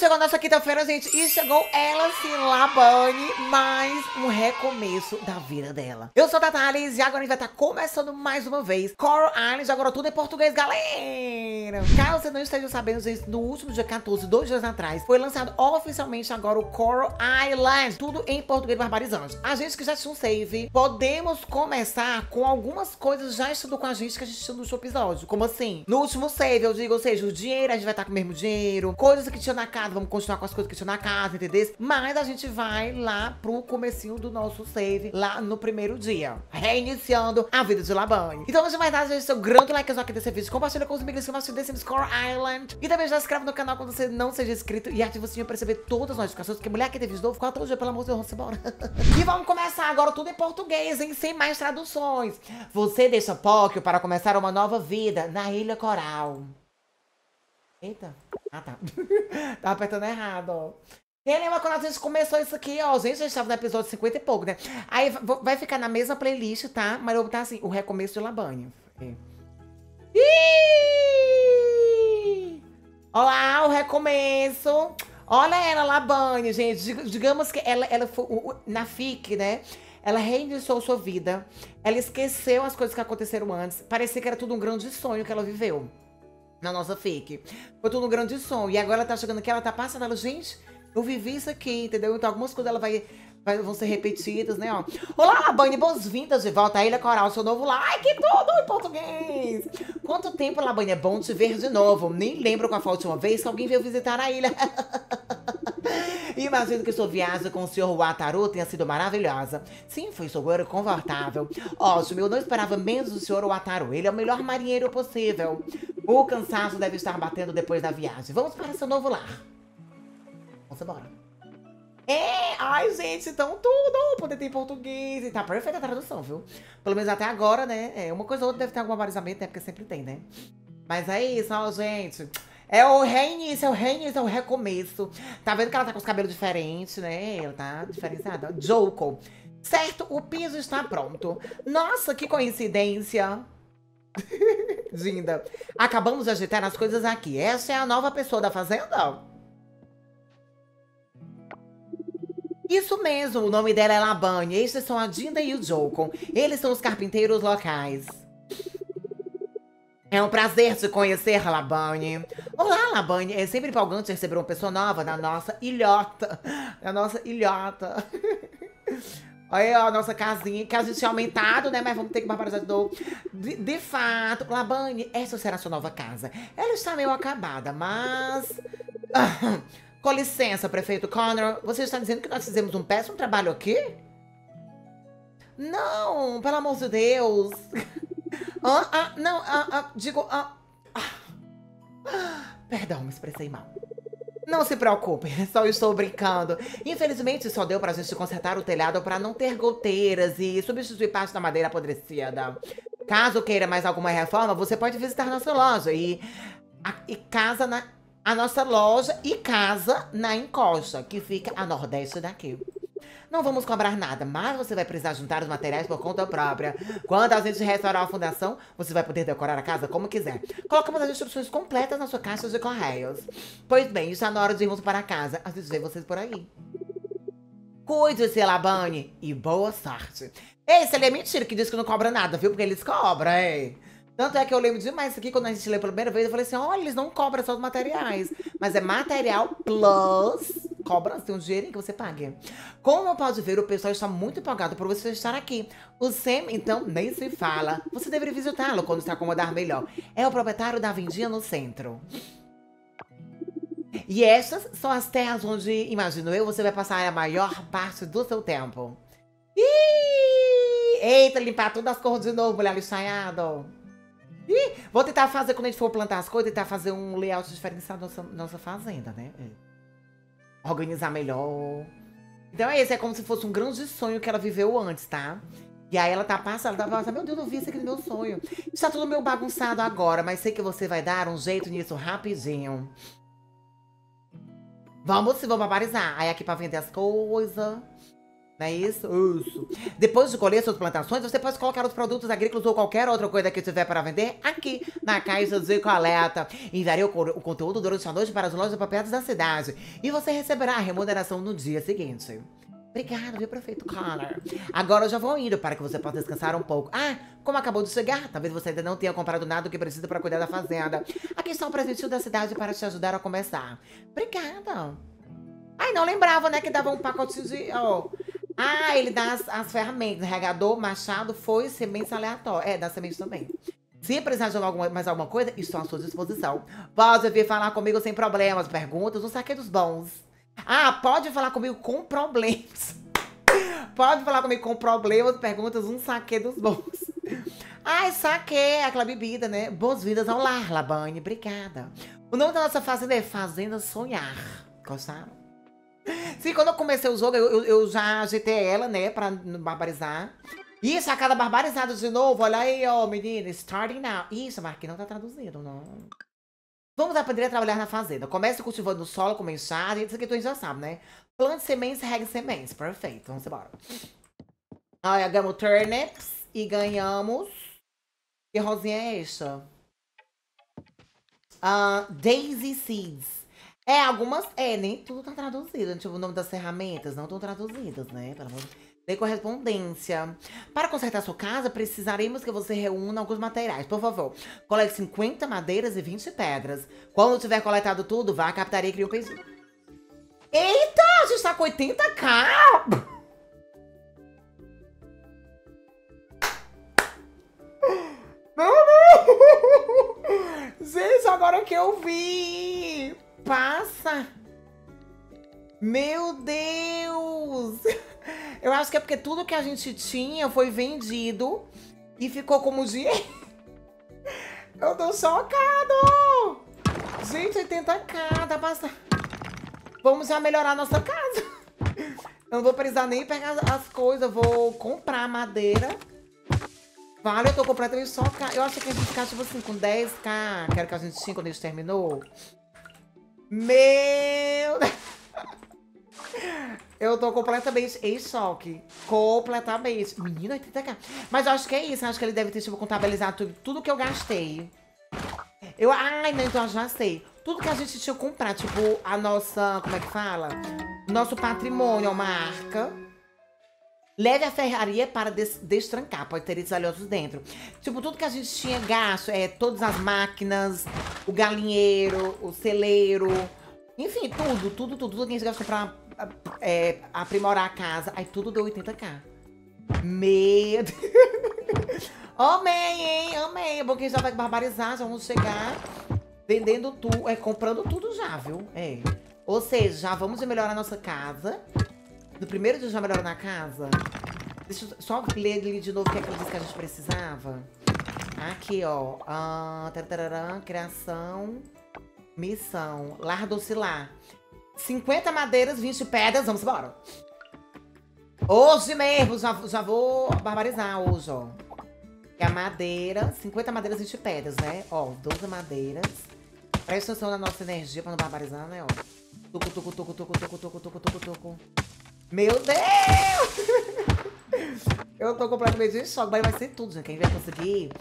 chegou nossa quinta-feira, gente, e chegou ela, sim, Labani, mais um recomeço da vida dela. Eu sou a Thatales e agora a gente vai estar começando mais uma vez Coral Island, agora tudo em português, galera! Caso você não esteja sabendo, gente, no último dia 14, 2 dias atrás, foi lançado oficialmente agora o Coral Island, tudo em português barbarizante. A gente que já tinha um save, podemos começar com algumas coisas já estudou com a gente que a gente tinha no último episódio. Como assim? No último save, eu digo, ou seja, o dinheiro, a gente vai estar com o mesmo dinheiro, coisas que tinha na casa, vamos continuar com as coisas que tinha na casa, entendeu? Mas a gente vai lá pro comecinho do nosso save, lá no primeiro dia, reiniciando a vida de Labani. Então, antes de mais nada, gente, seu grande likezão aqui desse vídeo, compartilha com os amigos que vão assistir desse Coral Island, e também já se inscreve no canal quando você não seja inscrito, e ativa o sininho pra receber todas as notificações, porque mulher aqui tem vídeo novo, 4 dias, pelo amor de Deus, bora. E vamos começar agora tudo em português, hein, sem mais traduções. Você deixa Póquio para começar uma nova vida na Ilha Coral. Eita. Ah, tá. Tava apertando errado, ó. Quem lembra quando a gente começou isso aqui, ó, gente, a gente tava no episódio 50 e pouco, né? Aí vai ficar na mesma playlist, tá? Mas eu vou botar assim, o recomeço de Labani. É. Ih! Olá, o recomeço. Olha ela, Labani, gente. Digamos que ela foi na FIC, né? Ela reiniciou sua vida. Ela esqueceu as coisas que aconteceram antes. Parecia que era tudo um grande sonho que ela viveu. Na nossa fique. Foi tudo um grande sonho. E agora ela tá chegando aqui, ela tá passando. Ela, gente, eu vivi isso aqui, entendeu? Então algumas coisas ela vão ser repetidas, né? Ó. Olá, Labani, boas-vindas de volta à Ilha Coral, seu novo lar. Ai, que tudo em português! Quanto tempo, Labani, é bom te ver de novo. Nem lembro qual foi a última vez que alguém veio visitar a ilha. Imagino que sua viagem com o senhor Wataru tenha sido maravilhosa. Sim, foi seguro e confortável. Ótimo, eu não esperava menos do senhor Wataru. Ele é o melhor marinheiro possível. O cansaço deve estar batendo depois da viagem. Vamos para seu novo lar. Vamos embora. É, ai, gente, então tudo poder ter em português. E tá perfeita a tradução, viu? Pelo menos até agora, né? É, uma coisa ou outra deve ter algum barbarizamento, né? Porque sempre tem, né? Mas é isso, ó, gente. É o reinício, é o recomeço. Tá vendo que ela tá com os cabelos diferentes, né? Ela tá diferenciada. Jokon. Certo, o piso está pronto. Nossa, que coincidência. Dinda. Acabamos de agitar as coisas aqui. Essa é a nova pessoa da fazenda? Isso mesmo, o nome dela é Labani. Estes são a Dinda e o Jokon. Eles são os carpinteiros locais. É um prazer te conhecer, Labani. Olá, Labani. É sempre empolgante receber uma pessoa nova na nossa ilhota. Na nossa ilhota. Aí, ó, a nossa casinha, que a gente tinha aumentado, né? Mas vamos ter que barbarizar de novo. De fato, Labani, essa será a sua nova casa. Ela está meio acabada, mas... Com licença, prefeito Connor. Você está dizendo que nós fizemos um péssimo trabalho aqui? Não, pelo amor de Deus. Perdão, me expressei mal. Não se preocupe, só estou brincando. Infelizmente, só deu pra gente consertar o telhado pra não ter goteiras e substituir parte da madeira apodrecida. Caso queira mais alguma reforma, você pode visitar nossa loja e casa na encosta, que fica a nordeste daqui. Não vamos cobrar nada, mas você vai precisar juntar os materiais por conta própria. Quando a gente restaurar a fundação, você vai poder decorar a casa como quiser. Colocamos as instruções completas na sua caixa de correios. Pois bem, está na hora de irmos para casa. A gente vê vocês por aí. Cuide-se, Labani, e boa sorte. Ei, se ele é mentira que diz que não cobra nada, viu? Porque eles cobram, hein? Tanto é que eu lembro demais isso aqui, quando a gente lê pela primeira vez, eu falei assim, olha, eles não cobram só os materiais, mas é material plus, cobra assim, um dinheirinho que você paga. Como pode ver, o pessoal está muito empolgado por você estar aqui. O Sam, então, nem se fala. Você deveria visitá-lo quando se acomodar melhor. É o proprietário da vendinha no centro. E estas são as terras onde, imagino eu, você vai passar a maior parte do seu tempo. Ih! Eita, limpar todas as cores de novo, mulher lixaiada. Ih, vou tentar fazer, quando a gente for plantar as coisas, tentar fazer um layout diferenciado da nossa fazenda, né? É. Organizar melhor. Então é isso, é como se fosse um grande sonho que ela viveu antes, tá? E aí ela tá passando, meu Deus, eu vi isso aqui no meu sonho. Está tudo meio bagunçado agora, mas sei que você vai dar um jeito nisso rapidinho. Vamos barbarizar. Aí aqui pra vender as coisas. Não é isso? Isso. Depois de colher suas plantações, você pode colocar os produtos agrícolas ou qualquer outra coisa que tiver para vender aqui na caixa de coleta. Enviarei o conteúdo durante a noite para as lojas de papéis da cidade. E você receberá a remuneração no dia seguinte. Obrigado, meu prefeito Connor. Agora eu já vou indo para que você possa descansar um pouco. Ah, como acabou de chegar, talvez você ainda não tenha comprado nada do que precisa para cuidar da fazenda. Aqui está um presente da cidade para te ajudar a começar. Obrigada. Ai, não lembrava, né, que dava um pacotinho de... Oh. Ah, ele dá as ferramentas, regador, machado, foice, sementes aleatórias. É, dá semente também. Se precisar de mais alguma coisa, estou à sua disposição. Pode vir falar comigo sem problemas, perguntas, um saqueiro dos bons. Ah, pode falar comigo com problemas. Pode falar comigo com problemas, perguntas, um saque dos bons. Ai, saque, aquela bebida, né? Boas-vindas ao lar, Labani. Obrigada. O nome da nossa fazenda é Fazenda Sonhar. Gostaram? Sim, quando eu comecei o jogo, eu já ajeitei ela, né? Pra barbarizar. Isso, a cada barbarizada de novo. Olha aí, ó, menina. Starting now. Isso, Mark, não tá traduzido, não. Vamos aprender a trabalhar na fazenda. Comece cultivando o solo, com enxada. Isso aqui tu já sabe, né? Plante sementes, regue sementes. Perfeito. Vamos embora. Olha, ganhamos turnips. E ganhamos... Que rosinha é esta? Daisy seeds. É, algumas... É, nem tudo tá traduzido. Tipo, o nome das ferramentas não estão traduzidas, né? Pelo amor de Deus. De correspondência. Para consertar sua casa, precisaremos que você reúna alguns materiais. Por favor, colete 50 madeiras e 20 pedras. Quando tiver coletado tudo, vá à captaria e crie um pedido. Eita, a gente tá com 80k! Gente, agora que eu vi! Passa! Meu Deus! Eu acho que é porque tudo que a gente tinha foi vendido e ficou como dinheiro. Eu tô chocado! Gente, 80k, tá passando. Vamos já melhorar a nossa casa. Eu não vou precisar nem pegar as coisas, vou comprar madeira. Vale, eu tô completamente chocada. Eu acho que a gente ficar, tipo assim, com 10k, que era que a gente tinha quando a gente terminou. Meu Deus! Eu tô completamente em choque. Completamente. Menino, 80k. Mas eu acho que é isso. Acho que ele deve ter, tipo, contabilizado tudo que eu gastei. Eu... Ai, não, então eu já sei. Tudo que a gente tinha que comprar. Tipo, a nossa... Como é que fala? Nosso patrimônio, uma arca. Leve a ferraria para destrancar. Pode ter itens valiosos dentro. Tipo, tudo que a gente tinha gasto. É, todas as máquinas. O galinheiro. O celeiro. Enfim, tudo. Tudo que a gente gastou pra... É, aprimorar a casa. Aí tudo deu 80k. Meu Deus. Amei, hein? Amei. Porque já vai barbarizar, já vamos chegar vendendo tudo, comprando tudo já, viu? É. Ou seja, já vamos melhorar a nossa casa. No primeiro dia já melhorou na casa. Deixa eu só ler de novo o que é que eu disse que a gente precisava. Aqui, ó. Tararã, criação. Missão. Lar docilar. 50 madeiras, 20 pedras, vamos embora. Hoje mesmo, já vou barbarizar hoje, ó. É a madeira, 50 madeiras, 20 pedras, né? Ó, 12 madeiras. Presta atenção na nossa energia pra não barbarizar, né, ó. Tucu, tucu, tucu, tucu, tucu, tucu, tucu, tucu, tucu. Meu Deus! Eu tô completamente em choque, mas vai ser tudo, gente. Quem vai conseguir?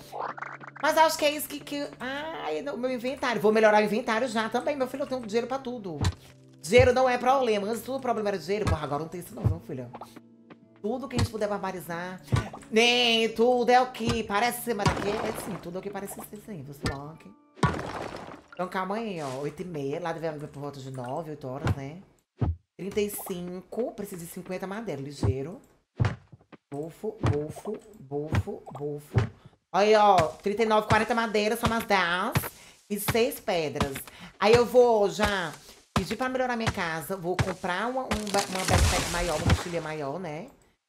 Mas acho que é isso que... Ai, o meu inventário. Vou melhorar o inventário já também, meu filho. Eu tenho dinheiro pra tudo. Dinheiro não é problema. Antes tudo problema era dinheiro. Porra, agora não tem isso não, não, filha. Tudo que a gente puder barbarizar. Nem tudo é o que parece ser, mas aqui é sim. Tudo é o que parece ser, sim. Você bloque. Então calma aí, ó. 8h30. Lá deve por volta de 9, 8 horas, né? 35. Preciso de 50 madeira. Ligeiro. Bofo, bofo, bofo, bofo. Aí, ó. 39, 40 madeira. Só mais 10. E 6 pedras. Aí eu vou já... Pedir pra melhorar minha casa, vou comprar uma backpack maior, uma mochilha maior, né?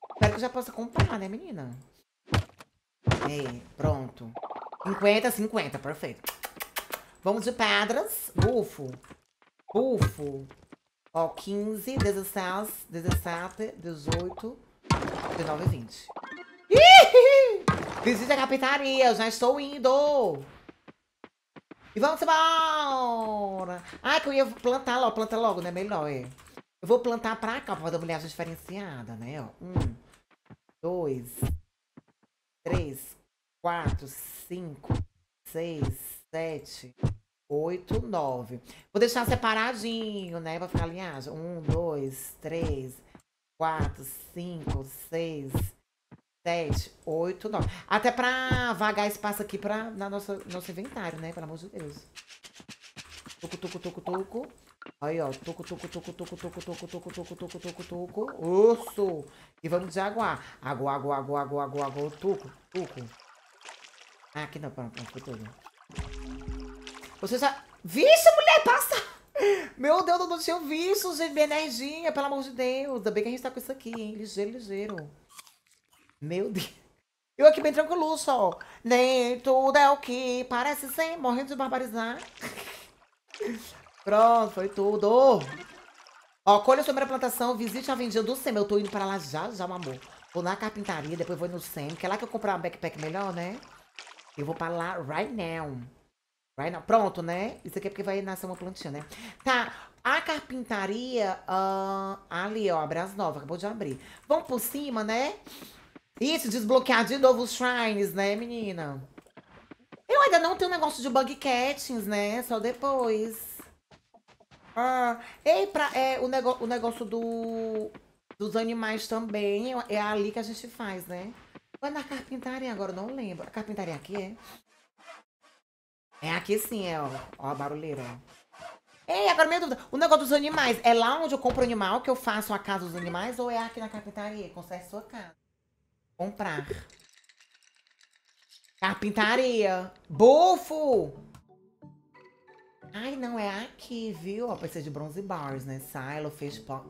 Espero que eu já possa comprar, né, menina? Ei, pronto. 50, 50, perfeito. Vamos de pedras. Bufo. Bufo. Ó, 15, 16, 17, 18, 19 e 20. Ih! Visite a capitaria, eu já estou indo! E vamos embora! Ah, que eu ia plantar logo, né? Melhor, é. Eu vou plantar pra cá, pra fazer uma folhagem diferenciada, né? Ó, 1, 2, 3, 4, 5, 6, 7, 8, 9. Vou deixar separadinho, né? Pra ficar alinhado. 1, 2, 3, 4, 5, 6, 7, 8, 9. Até pra vagar espaço aqui pra, na nosso inventário, né? Pelo amor de Deus. Tucu, tucu, tucu, tucu. Aí, ó. Tucu, tucu, tucu, tucu, tucu, tucu, tucu, tucu, tucu, tucu, tucu. Osso! E vamos de aguar. Aguar, aguar, aguar, aguar, aguar, aguar. Tucu, tucu. Ah, aqui não. Pronto, pronto. Tudo. Você já... Vixe, mulher, passa! Meu Deus, eu não tinha visto, gente. Minha energia, pelo amor de Deus. Ainda bem que a gente tá com isso aqui, hein? Ligeiro, ligeiro. Meu Deus. Eu aqui bem tranquilo, só. Nem tudo é o que parece ser. Morrendo de barbarizar. Pronto, foi tudo. Ó, colha sobre a plantação. Visite a vendinha do SEM. Eu tô indo pra lá já, já, meu amor. Vou na carpintaria, depois vou no SEM. Que é lá que eu comprar uma backpack melhor, né? Eu vou pra lá right now. Pronto, né? Isso aqui é porque vai nascer uma plantinha, né? Tá, a carpintaria ali, ó, abre as novas, acabou de abrir. Vamos por cima, né? Isso, desbloquear de novo os shrines, né, menina? Eu ainda não tenho negócio de bug catchings, né? Só depois. O negócio dos animais também é ali que a gente faz, né? Vai na carpintaria agora, não lembro. A carpintaria aqui é? É aqui sim, é, ó. Ó, a barulheira, ó. Ei, agora minha dúvida. O negócio dos animais, é lá onde eu compro animal que eu faço a casa dos animais? Ou é aqui na carpintaria? Consegue sua casa. Comprar. Carpintaria. Bufo! Ai, não, é aqui, viu? Ó, precisa de bronze bars, né? Silo, fish pot.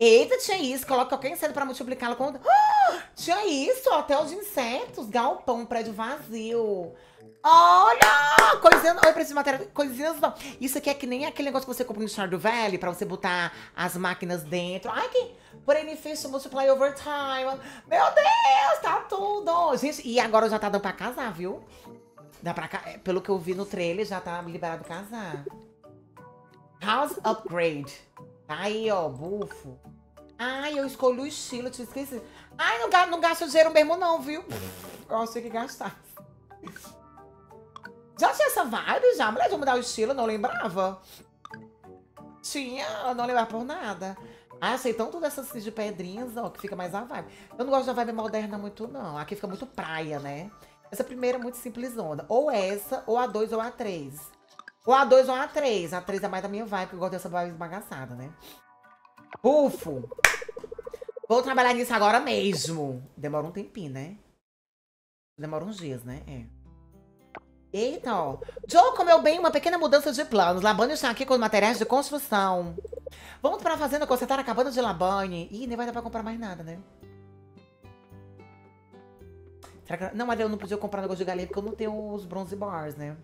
Eita, tinha isso. Coloca qualquer inseto pra multiplicá-lo com... Ah, tinha isso, ó. Hotel de insetos. Galpão, prédio vazio. Olha! Coisinhas, eu preciso de matéria. Coisinhas não. Isso aqui é que nem aquele negócio que você compra no Stardew Valley pra você botar as máquinas dentro. Ai, que benefício multiply over time. Meu Deus, tá tudo! Gente, e agora já tá dando pra casar, viu? Dá pra, pelo que eu vi no trailer, já tá liberado casar. House upgrade. Tá aí, ó, bufo. Ai, eu escolhi o estilo, te esqueci. Ai, não gasto dinheiro mesmo, não, viu? Eu achei que gastar. Já tinha essa vibe, já? Mulher, de mudar o estilo, não lembrava. Tinha, não lembrava por nada. Ah, achei tanto dessas de pedrinhas, ó, que fica mais a vibe. Eu não gosto da vibe moderna muito, não. Aqui fica muito praia, né? Essa primeira é muito simplesona. Ou essa, ou a 2, ou a 3. Ou a 2, ou a 3. A 3 é mais da minha vibe, porque eu gosto dessa vibe esbagaçada, né? Bufo! Vou trabalhar nisso agora mesmo. Demora um tempinho, né? Demora uns dias, né? É. Eita, ó. Jokon, meu bem, uma pequena mudança de planos. Labani está aqui com materiais de construção. Vamos pra fazenda consertar a cabana de Labani. Ih, nem vai dar pra comprar mais nada, né? Será que... Não, mas eu não podia comprar negócio de galinha porque eu não tenho os bronze bars, né?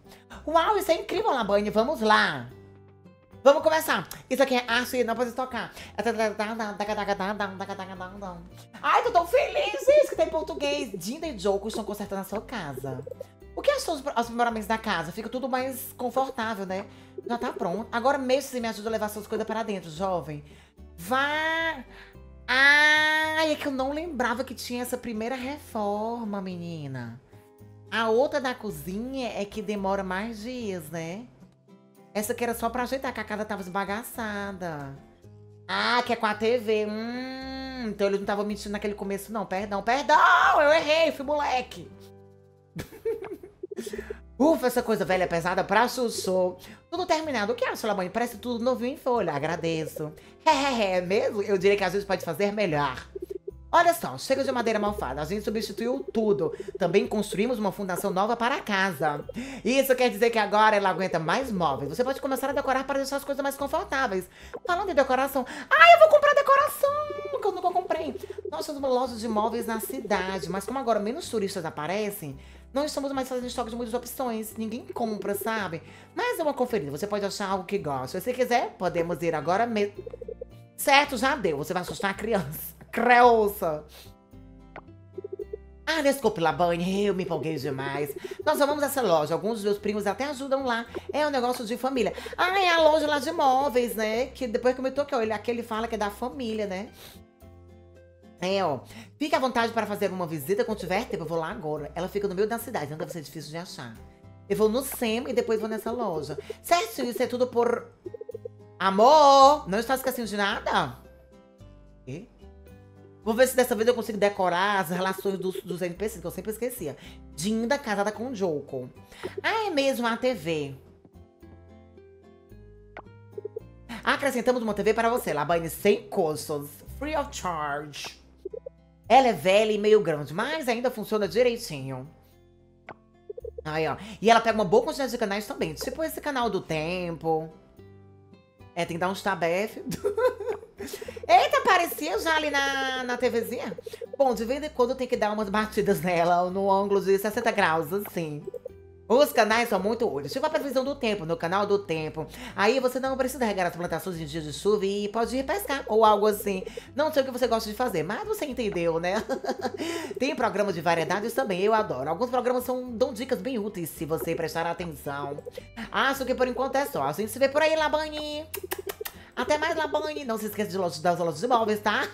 Uau, isso é incrível, Labani. Vamos lá. Vamos começar. Isso aqui é arte, não pode tocar. Ai, tô tão feliz. Isso que tem em português. Dinda e Jokon estão consertando a sua casa. O que achou os aprimoramentos da casa? Fica tudo mais confortável, né? Já tá pronto. Agora mesmo você me ajuda a levar suas coisas para dentro, jovem. Vá! Ai, é que eu não lembrava que tinha essa primeira reforma, menina. A outra da cozinha é que demora mais dias, né? Essa aqui era só pra ajeitar, que a casa tava esbagaçada. Ah, que é com a TV. Então ele não tava mentindo naquele começo, não. Perdão, perdão! Eu errei, fui moleque. Ufa, essa coisa velha pesada pra chuchu. Tudo terminado. O que acha, Labani? Parece tudo novinho em folha. Agradeço. É mesmo? Eu diria que a gente pode fazer melhor. Olha só, chega de madeira malfada. A gente substituiu tudo. Também construímos uma fundação nova para a casa. Isso quer dizer que agora ela aguenta mais móveis. Você pode começar a decorar para deixar as coisas mais confortáveis. Falando em decoração... Ah, eu vou comprar decoração! Que eu nunca comprei. Nós temos uma loja de móveis na cidade. Mas como agora menos turistas aparecem... Não estamos mais fazendo estoque de muitas opções. Ninguém compra, sabe? Mas é uma conferida. Você pode achar algo que gosta. Se quiser, podemos ir agora mesmo. Certo, já deu. Você vai assustar a criança. Creosa. Ah, desculpe, Labani, eu me empolguei demais. Nós amamos essa loja, alguns dos meus primos até ajudam lá. É um negócio de família. Ah, é a loja lá de móveis, né? Que depois que eu me toquei, ó, aquele fala que é da família, né? É, ó. Fique à vontade para fazer uma visita quando tiver tempo. Eu vou lá agora. Ela fica no meio da cidade, não deve ser difícil de achar. Eu vou no Sam e depois vou nessa loja. Certo, isso é tudo por... Amor, não está esquecendo de nada? E? Vou ver se dessa vez eu consigo decorar as relações dos NPCs, que eu sempre esquecia. Dinda casada com Jokon. Ah, é mesmo a TV. Acrescentamos uma TV para você, Labani, sem custos. Free of charge. Ela é velha e meio grande, mas ainda funciona direitinho. Aí, ó. E ela pega uma boa quantidade de canais também. Tipo esse canal do tempo. É, tem que dar um tabef. Eita, parecia já ali na TVzinha. Bom, de vez em quando tem que dar umas batidas nela, no ângulo de 60 graus, assim. Os canais são muito úteis. Tipo a previsão do tempo, no canal do tempo. Aí você não precisa regar as plantações em dias de chuva e pode ir pescar, ou algo assim. Não sei o que você gosta de fazer, mas você entendeu, né? Tem programas de variedades também, eu adoro. Alguns programas dão dicas bem úteis, se você prestar atenção. Acho que por enquanto é só. A gente se vê por aí, Labani. Até mais, Labani. Não se esqueça de das lojas de móveis, tá?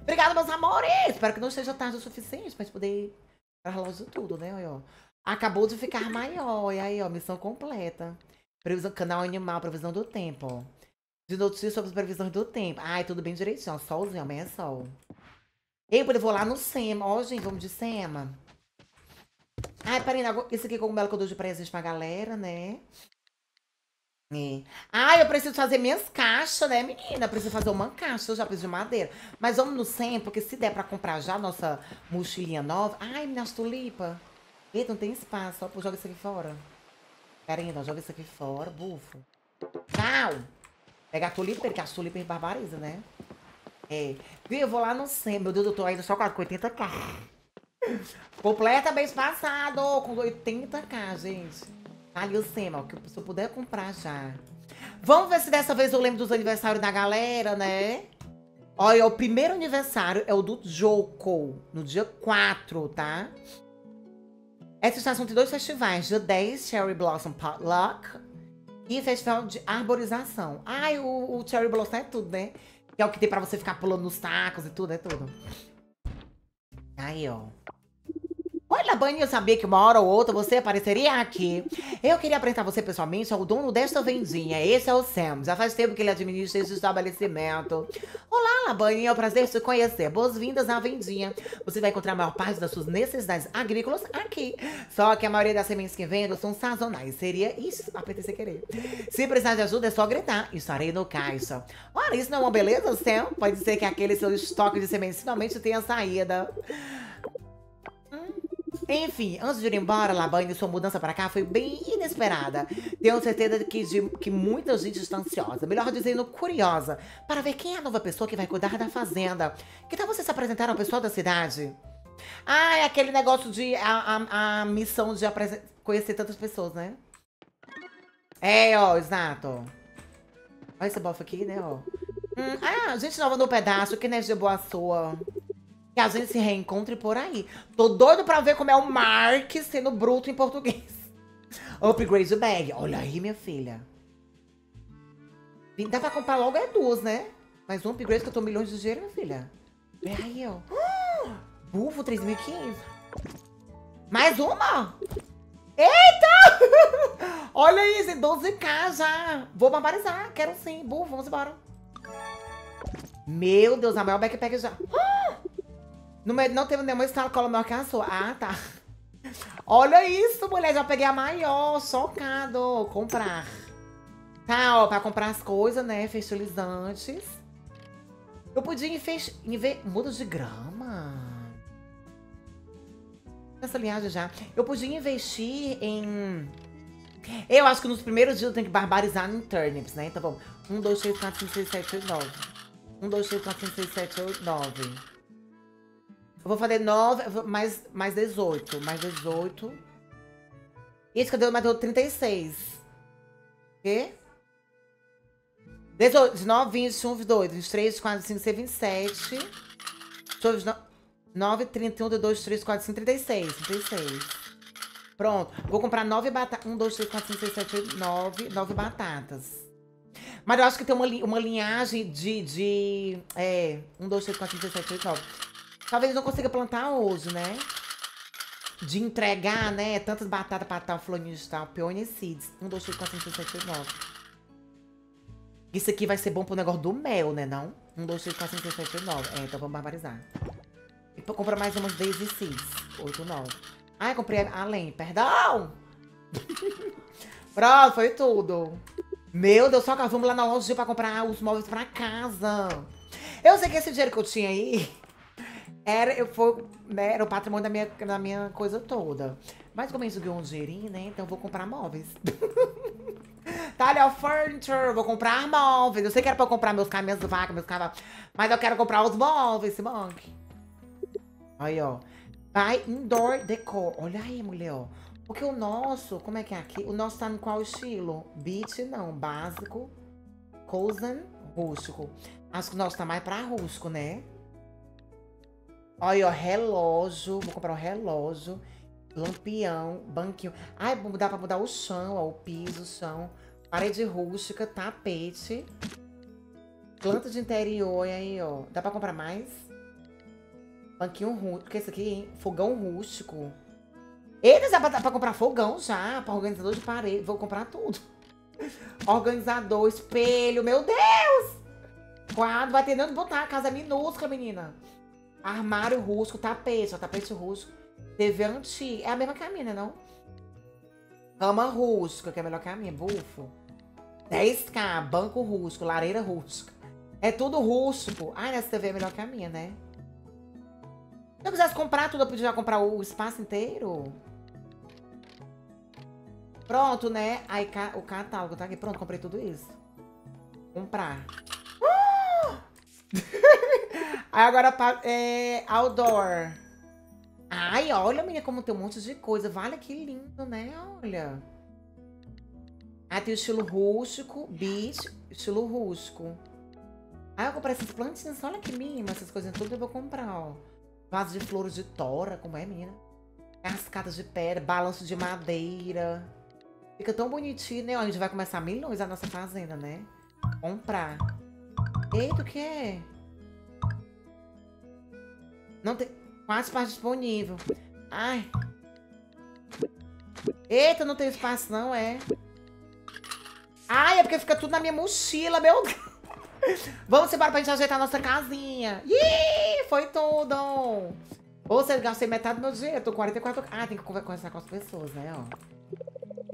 Obrigada, meus amores. Espero que não esteja tarde o suficiente pra gente poder ir pra loja de tudo, né? Aí, ó. Acabou de ficar maior. E aí, ó, missão completa. Previsão canal animal, previsão do tempo, ó. De notícias sobre as previsões do tempo. Ai, tudo bem direitinho, ó. Solzinho, amanhã é sol. Eu vou lá no SEMA. Ó, gente, vamos de SEMA. Ai, peraí. Esse aqui é cogumelo que eu dou de presente pra galera, né? É. Ah, eu preciso fazer minhas caixas, né, menina? Eu preciso fazer uma caixa, eu já preciso de madeira. Mas vamos no SEM, porque se der pra comprar já a nossa mochilinha nova... Ai, minhas tulipas. Eita, não tem espaço. Ó, pô, joga isso aqui fora. Pera aí, então, joga isso aqui fora, bufo. Tchau! Pega a tulipa, porque a tulipa é barbariza, né? É. E eu vou lá no SEM. Meu Deus, eu tô ainda só com 80k. Completa mês passado, com 80k, gente. Ali o SEMA, ó, que se eu puder comprar já. Vamos ver se dessa vez eu lembro dos aniversários da galera, né? Olha, o primeiro aniversário é o do Jokon, no dia 4, tá? Essa estação tem 2 festivais, dia 10, Cherry Blossom Potluck e Festival de Arborização. Ai, o Cherry Blossom é tudo, né? Que é o que tem pra você ficar pulando nos tacos e tudo, é tudo. Aí, ó. Olha, Labani, eu sabia que uma hora ou outra você apareceria aqui. Eu queria apresentar você pessoalmente ao dono desta vendinha. Esse é o Sam. Já faz tempo que ele administra esse estabelecimento. Olá, Labani, é um prazer te conhecer. Boas-vindas à vendinha. Você vai encontrar a maior parte das suas necessidades agrícolas aqui. Só que a maioria das sementes que vendo são sazonais. Seria isso, apertei sem querer. Se precisar de ajuda, é só gritar. Estarei no caixa. Olha, isso não é uma beleza, Sam? Pode ser que aquele seu estoque de sementes finalmente tenha saída. Enfim, antes de ir embora, Labani, sua mudança pra cá foi bem inesperada. Tenho certeza que muita gente está ansiosa, melhor dizendo, curiosa, para ver quem é a nova pessoa que vai cuidar da fazenda. Que tal você se apresentar ao pessoal da cidade? Ah, é aquele negócio de a missão de conhecer tantas pessoas, né? É, ó, exato. Olha esse bofo aqui, né, ó. Ah, gente nova no pedaço, que energia boa sua. Que a gente se reencontre por aí. Tô doido pra ver como é o Mark sendo bruto em português. Upgrade bag. Olha aí, minha filha. Dá pra comprar logo é 2, né? Mas um upgrade que eu tô milhões de dinheiro, minha filha. Olha aí, ó. Bufo, 3.500. Mais uma? Eita! Olha isso, 12k já. Vou barbarizar, quero sim. Bufo, vamos embora. Meu Deus, a maior backpack já. Não teve nenhuma escola maior que a sua. Ah, tá. Olha isso, mulher. Já peguei a maior. Chocado. Comprar. Tá, ó. Pra comprar as coisas, né? Fertilizantes. Eu podia muda de grama. Essa linhagem já. Eu podia investir em... Eu acho que nos primeiros dias eu tenho que barbarizar em turnips, né? Então vamos. 1, 2, 3, 4, 5, 6, 7, 8, 9. 1, 2, 3, 4, 5, 6, 7, 8, 9. Eu vou fazer 9, mais 18, mais 18. Isso, cadê? Mais 36. O quê? 18, 19, 20, 21, 22, 23, 24, 25, 27. 29, 9, 31, 2, 3, 4, 5, 36. 36. Pronto. Vou comprar 9 batatas. 1, 2, 3, 4, 5, 6, 7, 8, 9. 9 batatas. Mas eu acho que tem uma linhagem de... É... 1, 2, 3, 4, 5, 6, 7, 8, 9. Talvez não consiga plantar hoje, né? De entregar, né? Tantas batatas para tal, florinho de tal. Peony seeds. 1, 2, 3, 4, 5, 6, 7, 8, 9. Isso aqui vai ser bom pro negócio do mel, né? Não? 1, 2, 3, 4, 5, 6, 7, 8, 9. É, então vamos barbarizar. E pra comprar mais umas Daisy seeds. 8, 9. Ai, comprei além. Perdão! Pronto, foi tudo. Meu Deus, só que vamos lá na loja pra comprar os móveis pra casa. Eu sei que esse dinheiro que eu tinha aí era o patrimônio da minha coisa toda. Mas como eu joguei um dinheirinho, né? Então eu vou comprar móveis. Olha, furniture, vou comprar móveis. Eu sei que era pra eu comprar meus caminhos de vaca, meus cavalos. Mas eu quero comprar os móveis, Simone. Aí, ó. Buy indoor decor. Olha aí, mulher, ó. Porque o nosso, como é que é aqui? O nosso tá em qual estilo? Beach, não. Básico. Cousin, rústico. Acho que o nosso tá mais pra rústico, né? Olha, ó, relógio. Vou comprar um relógio. Lampião, banquinho. Ai, dá pra mudar o chão, ó, o piso, o chão. Parede rústica, tapete. Planta de interior, e aí, ó. Dá pra comprar mais? Banquinho rústico. O que é isso aqui, hein? Fogão rústico. Eles dá pra comprar fogão já, pra organizador de parede. Vou comprar tudo. Organizador, espelho, meu Deus! Quadro, vai ter nem onde botar, a casa é minúscula, menina. Armário rústico, tapete, ó, tapete rústico. TV antiga, é a mesma que a minha, né, não? Cama rústica, que é melhor que a minha, bufo. 10K, banco rústico, lareira rústica. É tudo rústico. Ai, essa TV é melhor que a minha, né? Se eu quisesse comprar tudo, eu podia comprar o espaço inteiro. Pronto, né? Aí o catálogo tá aqui. Pronto, comprei tudo isso. Comprar. Aí agora é outdoor. Ai, olha, menina, como tem um monte de coisa. Vale, que lindo, né? Olha. Aí tem o estilo rústico, beach, estilo rústico. Aí eu comprei essas plantinhas. Olha que mimo, essas coisas todas eu vou comprar, ó. Vaso de flores de tora, como é, menina? Cascatas de pedra, balanço de madeira. Fica tão bonitinho, né? Ó, a gente vai começar milhões a nossa fazenda, né? Comprar. Eita, o que é? Não tem... Quase espaço disponível. Ai. Eita, não tem espaço não, é. Ai, é porque fica tudo na minha mochila, meu Deus. Vamos embora pra gente ajeitar a nossa casinha. Ih, foi tudo. Ou seja, gastei metade do meu dinheiro. Tô 44... Ah, tem que conversar com as pessoas, né, ó.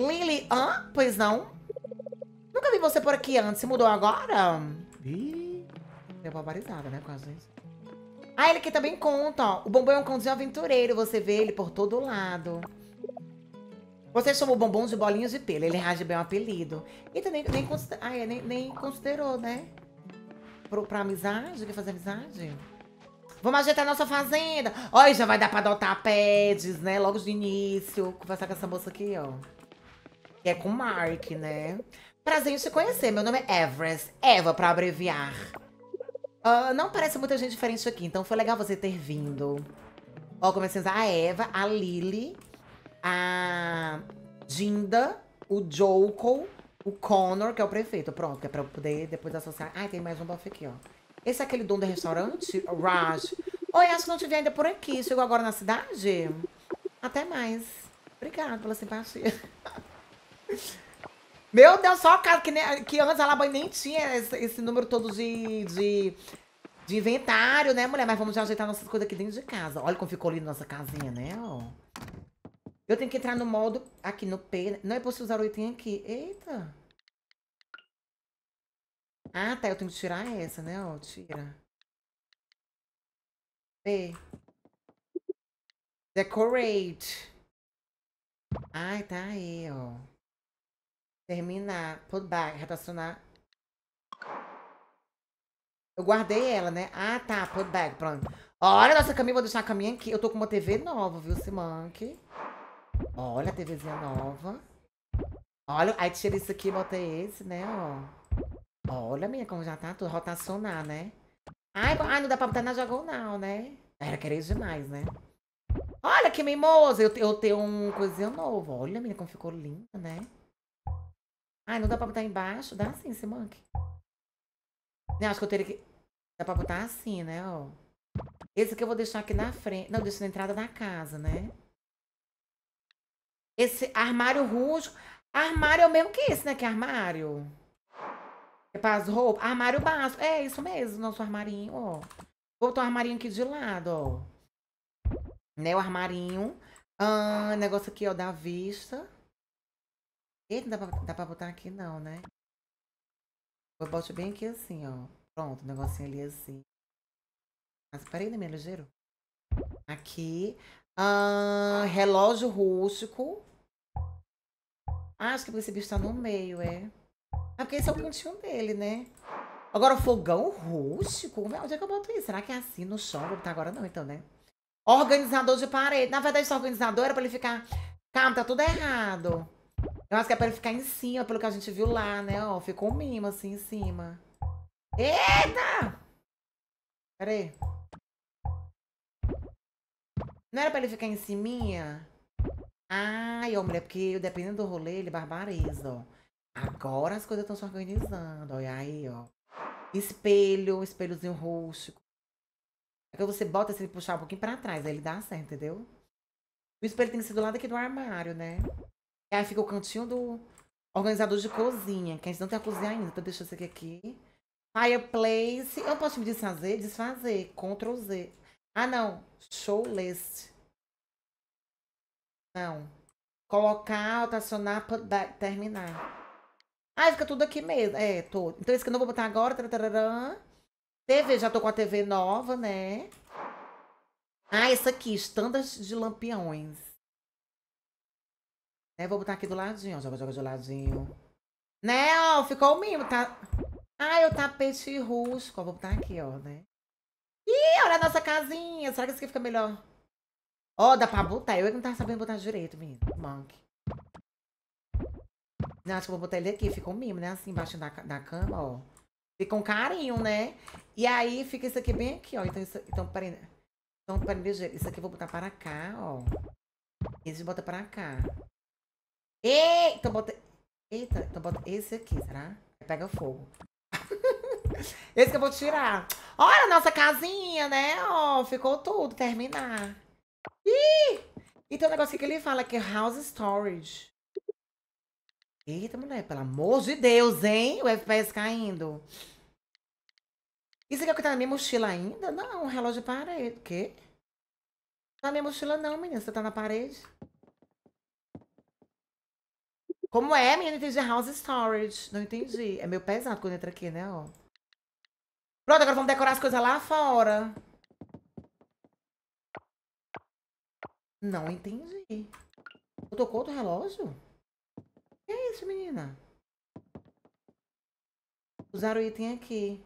Lily, hã? Pois não? Nunca vi você por aqui antes. Você mudou agora? Ih, deu barbarizada, né, com a gente. Ah, ele aqui também conta, ó. O Bombom é um cãozinho aventureiro. Você vê ele por todo lado. Você chama o Bombom de bolinhas de pelo. Ele reage bem ao apelido. E também nem considerou, né? Pra amizade? Quer fazer amizade? Vamos ajeitar a nossa fazenda. Olha, já vai dar pra adotar pets, né? Logo de início. Conversar com essa moça aqui, ó. Que é com o Mark, né? Prazer em te conhecer. Meu nome é Everest. Eva, pra abreviar. Não parece muita gente diferente aqui. Então foi legal você ter vindo. Ó, comecei a Eva, a Lily, a Dinda, o Jokon. O Connor, que é o prefeito. Pronto, que é pra eu poder depois associar. Ai, tem mais um buff aqui, ó. Esse é aquele dono do restaurante? Raj. Oi, acho que não te vi ainda por aqui. Chegou agora na cidade? Até mais. Obrigada pela simpatia. Meu Deus, só cara, que antes a Labani nem tinha esse número todo de inventário, né, mulher? Mas vamos já ajeitar nossas coisas aqui dentro de casa. Olha como ficou lindo nossa casinha, né, ó. Eu tenho que entrar no modo aqui no P. Não é possível usar o item aqui. Eita. Ah, tá. Eu tenho que tirar essa, né? Ó, tira. P. Decorate. Ai, tá aí, ó. Terminar. Put back. Rotacionar. Eu guardei ela, né? Ah, tá. Put back. Pronto. Olha a nossa caminha. Vou deixar a caminha aqui. Eu tô com uma TV nova, viu, Simanque? Olha a TVzinha nova. Olha, aí tira isso aqui e bota esse, né, ó. Olha, minha, como já tá tudo rotacionar, né? Ai, não dá pra botar na diagonal, né? Era querer demais, né? Olha que mimosa! Eu tenho um coisinho novo. Olha, menina, como ficou linda, né? Ai, não dá pra botar embaixo? Dá sim, esse monkey. Não, acho que eu teria que... Dá pra botar assim, né? Ó. Esse aqui eu vou deixar aqui na frente. Não, eu deixo na entrada da casa, né? Esse armário rústico. Armário é o mesmo que esse, né? Que é armário. É para as roupas. Armário básico. É isso mesmo, nosso armarinho, ó. Vou botar o armarinho aqui de lado, ó. Né? O armarinho. Ah, negócio aqui, ó, da vista. Eita, não dá pra botar aqui não, né? Eu boto bem aqui assim, ó. Pronto, o negocinho ali assim. Mas peraí, né, minha ligeiro? Aqui. Ah, relógio rústico. Acho que esse bicho tá no meio, é. Ah, porque esse é o pontinho dele, né? Agora, fogão rústico? Onde é que eu boto isso? Será que é assim no chão? Vou botar agora não, então, né? Organizador de parede. Na verdade, esse organizador era pra ele ficar... Calma, tá tudo errado. Eu acho que é pra ele ficar em cima, pelo que a gente viu lá, né? Ó, ficou um mimo assim em cima. Eita! Pera aí. Não era pra ele ficar em ciminha? Ai, ó, mulher, porque dependendo do rolê, ele barbariza, ó. Agora as coisas estão se organizando, olha aí, ó. Espelho, espelhozinho rústico. Aí você bota assim, puxar um pouquinho pra trás, aí ele dá certo, entendeu? O espelho tem que ser do lado aqui do armário, né? E aí fica o cantinho do organizador de cozinha, que a gente não tem a cozinha ainda, então deixa isso aqui. Fireplace, eu posso me desfazer? Desfazer, Ctrl Z. Ah, não, show list. Não. Colocar, rotacionar, terminar. Ah, fica tudo aqui mesmo. É, tô. Então esse que eu não vou botar agora. Tararã. TV, já tô com a TV nova, né? Ah, essa aqui, estandas de lampiões. É, vou botar aqui do ladinho, ó. Joga de ladinho. Né, ó, ficou o mimo, tá? Ah, o tapete rústico. Ó, vou botar aqui, ó, né? Ih, olha a nossa casinha. Será que esse aqui fica melhor? Ó, dá pra botar. Eu não tava sabendo botar direito, menino. Monk. Não, acho que eu vou botar ele aqui. Fica um mimo, né? Assim, embaixo da cama, ó. Fica um carinho, né? E aí, fica isso aqui bem aqui, ó. Então, isso, então, peraí, isso aqui eu vou botar para cá, ó. Esse bota para cá. Então, bota esse aqui, será? Pega fogo. Esse que eu vou tirar. Olha a nossa casinha, né? Ó, ficou tudo. Terminar. Ih! E tem um negócio que ele fala que é house storage. Eita, mulher, pelo amor de Deus, hein? O FPS caindo. Isso aqui é o que tá na minha mochila ainda? Não, um relógio de parede. O quê? Não tá na minha mochila não, menina. Você tá na parede. Como é, menina? Não entendi. House storage. Não entendi. É meio pesado quando entra aqui, né? Ó. Pronto, agora vamos decorar as coisas lá fora. Não entendi. Eu tô com outro relógio? Que é isso, menina? Usaram o item aqui.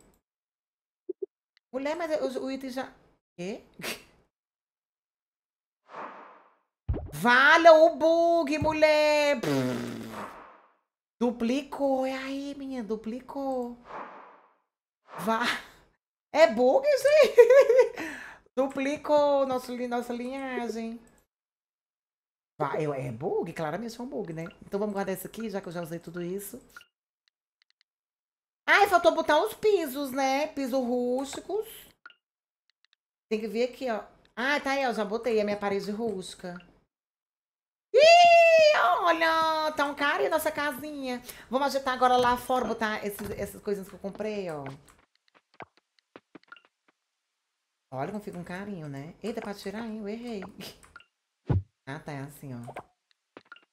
Mulher, mas o item já... Quê? Valha o bug, mulher! Duplicou. É aí, menina. Duplicou. É bug, gente? Duplicou nossa linhagem. É bug? Claramente é um bug, né? Então vamos guardar isso aqui, já que eu já usei tudo isso. Ai, faltou botar uns pisos, né? Pisos rústicos. Tem que vir aqui, ó. Ah, tá aí, ó. Já botei a minha parede rústica. Ih, olha! Tá um carinho nossa casinha. Vamos agitar agora lá fora, botar essas coisinhas que eu comprei, ó. Olha como fica um carinho, né? Eita, pra tirar, hein? Eu errei. Ah, tá, é assim, ó.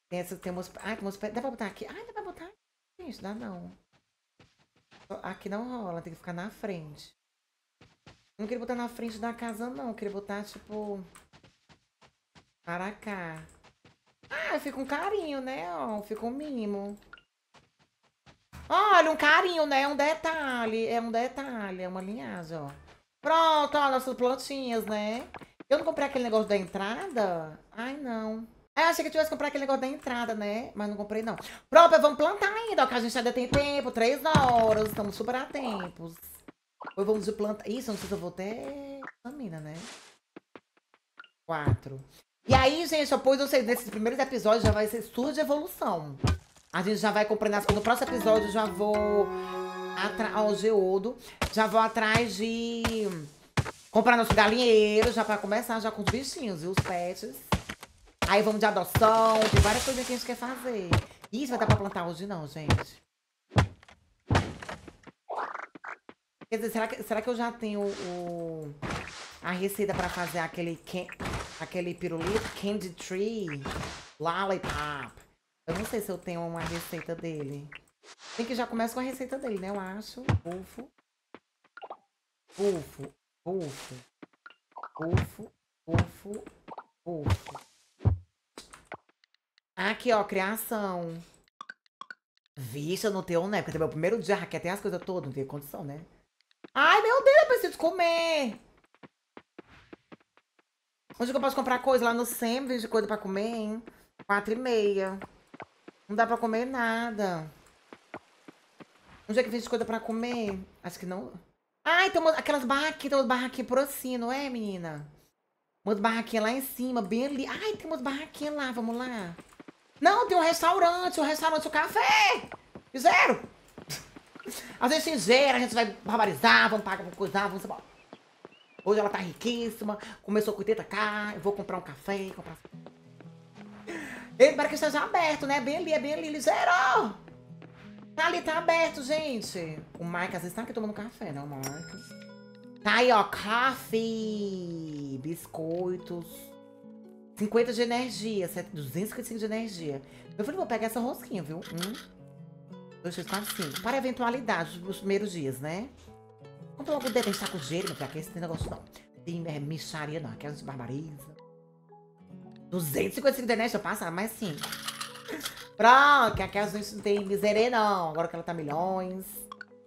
Tem umas... Dá pra botar aqui? Ai, dá pra botar aqui. Gente, dá não. Aqui não rola, tem que ficar na frente. Não queria botar na frente da casa, não. Eu queria botar, tipo... Para cá. Ah, fica um carinho, né? Ó, fica um mimo. Olha, um carinho, né? É um detalhe. É um detalhe, é uma linhagem, ó. Pronto, ó, nossas plantinhas, né? Eu não comprei aquele negócio da entrada? Ai, não. Eu achei que eu tivesse comprado aquele negócio da entrada, né? Mas não comprei, não. Pronto, vamos plantar ainda, ó, que a gente ainda tem tempo. 3 horas, estamos super a tempos. Hoje vamos de plantar. Isso, eu não sei se eu vou ter... Vitamina, né? 4. E aí, gente, depois nesses primeiros episódios já vai ser surdo de evolução. A gente já vai compreender. No próximo episódio eu já vou ao Geodo. Já vou atrás de comprar nosso galinheiro, já pra começar já com os bichinhos e os pets. Aí vamos de adoção, tem várias coisas que a gente quer fazer. Ih, isso vai dar pra plantar hoje não, gente. Quer dizer, será que eu já tenho a receita pra fazer aquele pirulito? Candy Tree Lollipop. Eu não sei se eu tenho uma receita dele. Tem que já começa com a receita dele, né? Eu acho. Bufo. Bufo. Bufo. Bufo. Bufo. Bufo. Aqui, ó. Criação. Vixe, eu não tenho, né? Porque é meu primeiro dia, que tem as coisas todas. Não tem condição, né? Ai, meu Deus, eu preciso comer. Onde que eu posso comprar coisa? Lá no Sam, de coisa pra comer, hein? 4h30. Não dá pra comer nada. Onde é que vende coisa pra comer? Acho que não. Ai, tem aquelas barraquinhas, tem umas barraquinhas por assim, não é, menina? Umas barraquinhas lá em cima, bem ali. Ai, tem umas barraquinhas lá, vamos lá. Não, tem um restaurante, um café. Fizeram. A gente ingera, a gente vai barbarizar, vamos pagar, vamos coisar, vamos embora. Hoje ela tá riquíssima, começou com 80k, eu vou comprar um café, comprar... Ele parece que esteja aberto, né? É bem ali, ele zerou! Tá ali, tá aberto, gente. O Mark, às vezes, tá aqui tomando café, né, o Mark? Tá aí, ó, coffee, biscoitos, 50 de energia, 255 de energia. Meu filho, vou pegar essa rosquinha, viu? 1, 2, 3, 4, 5. Para eventualidade, os primeiros dias, né? Compra logo deve estar com gelo, porque aqui esse negócio não. Tem micharia, não, aqui a gente barbariza. 255 de energia, passa, mas sim. Pronto, que aqui a gente não tem miserê, não. Agora que ela tá milhões.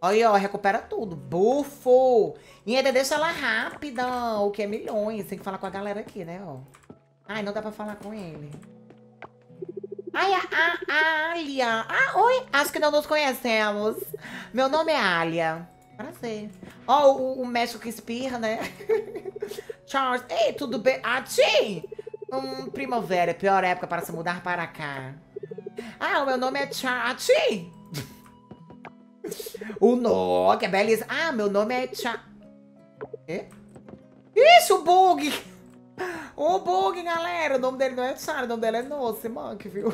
Olha, ó, recupera tudo. Bufo! E ainda deixa ela rápida, o que é milhões. Tem que falar com a galera aqui, né, ó. Ai, não dá pra falar com ele. Ai, a Alia. Ah, oi! Acho que não nos conhecemos. Meu nome é Alia. Prazer. Ó, o México que espirra, né? Charles. Ei, tudo bem? Ah, tchim! Primavera, pior época para se mudar para cá. Ah, o meu nome é Chati. O nó, que é beleza. Ah, meu nome é Chati. Ixi, o bug! O bug, galera. O nome dele não é Chati, o nome dele é Noce, Monk, viu?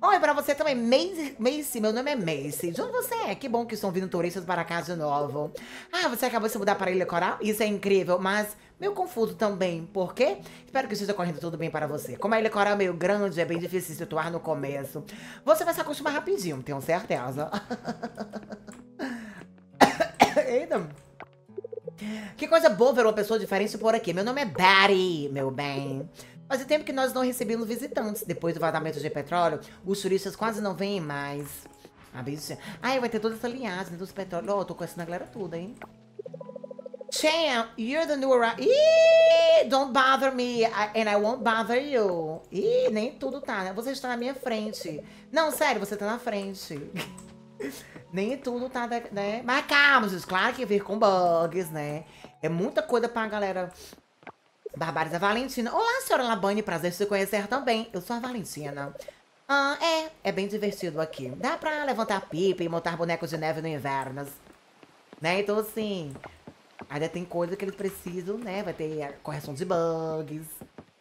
Oi, pra você também, Macy. Meu nome é Macy. De onde você é? Que bom que estão vindo turistas para cá de novo. Ah, você acabou de se mudar para a Ilha Coral? Isso é incrível, mas... meio confuso também, por quê? Espero que esteja correndo tudo bem para você. Como a Ilha Coral é meio grande, é bem difícil se situar no começo. Você vai se acostumar rapidinho, tenho certeza. Eita. Que coisa boa ver uma pessoa diferente por aqui. Meu nome é Barry, meu bem. Faz tempo que nós não recebemos visitantes. Depois do vazamento de petróleo, os turistas quase não vêm mais. A bicha... ai, vai ter toda essa linhagem dos petróleos. Ó, tô conhecendo a galera tudo, hein? Sam, you're the new arrival. Ih, don't bother me, and I won't bother you. Ih, nem tudo tá, né? Você está na minha frente. Não, sério, você tá na frente. Nem tudo tá, né? Mas calma, gente, claro que vir com bugs, né? É muita coisa pra galera. Barbarizar. Valentina. Olá, senhora Labani, prazer te conhecer também. Eu sou a Valentina. Ah, é bem divertido aqui. Dá pra levantar pipa e montar bonecos de neve no inverno, né? Então, assim... ainda tem coisa que eles precisam, né? Vai ter a correção de bugs.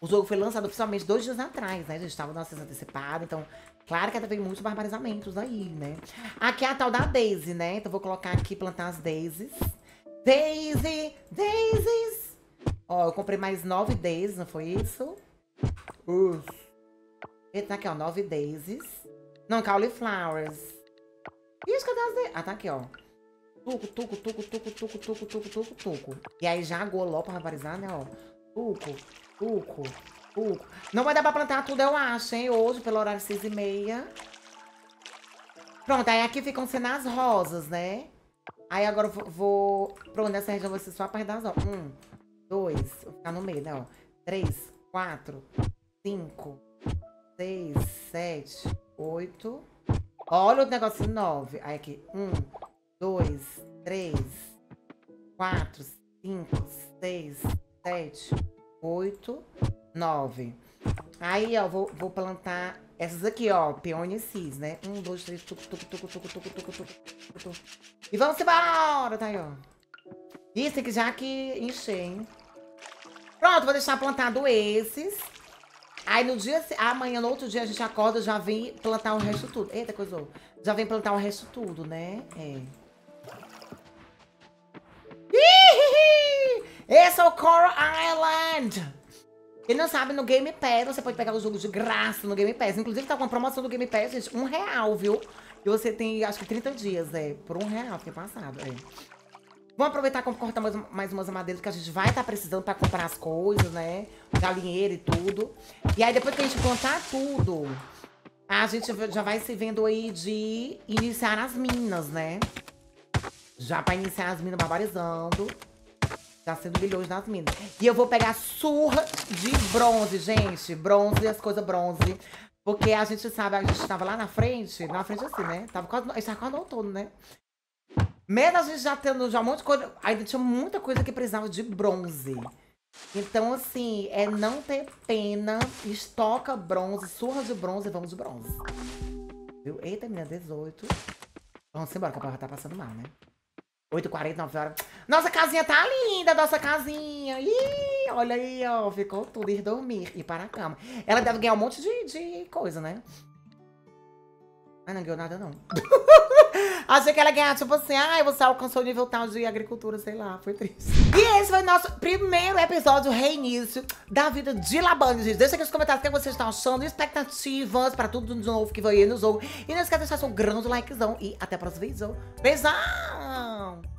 O jogo foi lançado oficialmente 2 dias atrás, né? A gente tava na sessão antecipada, então... claro que ainda tem muitos barbarizamentos aí, né? Aqui é a tal da Daisy, né? Então vou colocar aqui, plantar as Daisies. Daisy! Daisies! Ó, eu comprei mais 9 Daisies, não foi isso? Eita, aqui, ó, 9 Daisies. Não, cauliflowers. Ixi, cadê as Daisies? Ah, tá aqui, ó. Tuco, tuco, tuco, tuco, tuco, tuco, tuco, tuco, tuco. E aí já golou pra barbarizar, né, ó. Tuco, tuco, tuco. Não vai dar pra plantar tudo, eu acho, hein, hoje, pelo horário 6h30. Pronto, aí aqui ficam sendo as rosas, né? Aí agora eu vou... pronto, nessa região vai ser só a parte das rosas. 1, 2, vou ficar no meio, né, ó. 3, 4, 5, 6, 7, 8. Olha o negócio 9. Aí aqui, 1, 2, 3, 4, 5, 6, 7, 8, 9. Aí, ó, vou plantar essas aqui, ó, peônia e cis, né? 1, 2, 3, tucu, tucu, tucu, tucu, tucu, tucu, tucu, tucu. E vamos embora, tá aí, ó. Isso aqui já que encher, hein? Pronto, vou deixar plantado esses. Aí no dia, amanhã, no outro dia, a gente acorda, já vem plantar o resto tudo. Eita, coisa louca. Já vem plantar o resto tudo, né? É. Esse é o Coral Island. Quem não sabe, no Game Pass, você pode pegar o jogo de graça no Game Pass. Inclusive, tá com uma promoção do Game Pass, gente, R$1, viu? E você tem, acho que 30 dias, é. Por R$1, que é passado, é. Vamos aproveitar e cortar mais umas madeiras que a gente vai estar precisando pra comprar as coisas, né? Galinheiro e tudo. E aí, depois que a gente plantar tudo, a gente já vai se vendo aí de iniciar as minas, né? Já pra iniciar as minas barbarizando. Tá sendo bilhões nas minas. E eu vou pegar surra de bronze, gente. Bronze, as coisas bronze. Porque a gente sabe, a gente tava lá na frente. Na frente assim, né? Tava quase, a gente tava quase no outono, né? Mesmo a gente já tendo já um monte de coisa. Ainda tinha muita coisa que precisava de bronze. Então, assim, é não ter pena. Estoca bronze, surra de bronze e vamos de bronze. Viu? Eita, minha 18. Vamos embora, que a porra tá passando mal, né? 8h49. Nossa casinha tá linda, nossa casinha. Ih, olha aí, ó. Ficou tudo, ir dormir, ir para a cama. Ela deve ganhar um monte de coisa, né? Ah, não ganhou nada, não. Achei que ela ia ganhar, tipo assim, ah, você alcançou o nível tal de agricultura, sei lá, foi triste. E esse foi o nosso primeiro episódio, reinício da vida de Labani, gente. Deixa aqui nos comentários o que vocês estão achando, expectativas pra tudo de novo que vai aí no jogo. E não esquece de deixar seu grande likezão e até o próximo vídeo. Beijão!